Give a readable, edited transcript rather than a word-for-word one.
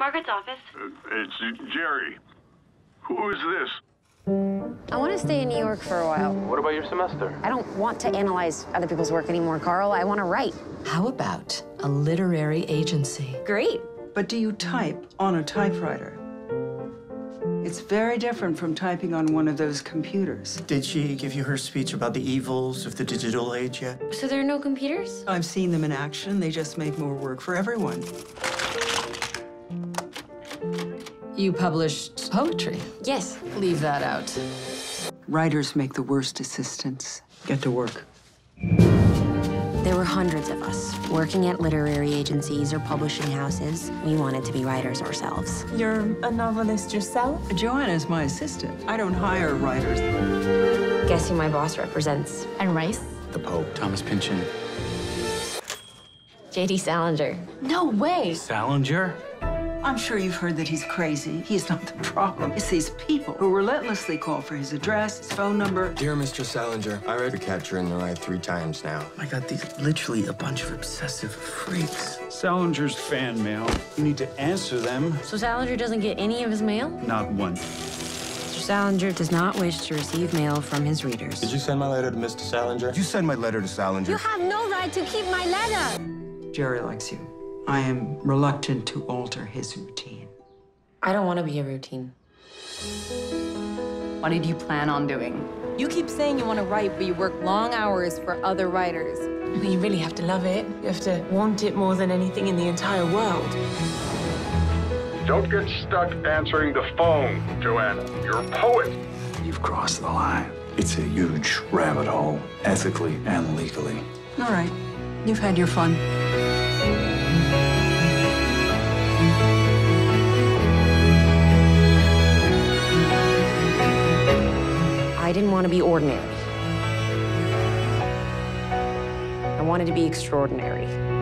Margaret's office. It's Jerry. Who is this? I want to stay in New York for a while. What about your semester? I don't want to analyze other people's work anymore, Carl. I want to write. How about a literary agency? Great. But do you type on a typewriter? It's very different from typing on one of those computers. Did she give you her speech about the evils of the digital age yet? So there are no computers? I've seen them in action. They just make more work for everyone. You published poetry? Yes. Leave that out. Writers make the worst assistants. Get to work. There were hundreds of us working at literary agencies or publishing houses. We wanted to be writers ourselves. You're a novelist yourself? Joanna's my assistant. I don't hire writers. Guess who my boss represents? And Rice? The Pope. Thomas Pynchon. J.D. Salinger. No way! Salinger? I'm sure you've heard that he's crazy. He's not the problem. It's these people who relentlessly call for his address, his phone number. Dear Mr. Salinger, I read The Catcher in the Rye 3 times now. I got these literally a bunch of obsessive freaks. Salinger's fan mail. You need to answer them. So Salinger doesn't get any of his mail? Not one. Mr. Salinger does not wish to receive mail from his readers. Did you send my letter to Mr. Salinger? You send my letter to Salinger. You have no right to keep my letter. Jerry likes you. I am reluctant to alter his routine. I don't want to be a routine. What did you plan on doing? You keep saying you want to write, but you work long hours for other writers. You really have to love it. You have to want it more than anything in the entire world. Don't get stuck answering the phone, Joanna. You're a poet. You've crossed the line. It's a huge rabbit hole, ethically and legally. All right. You've had your fun. I didn't want to be ordinary. I wanted to be extraordinary.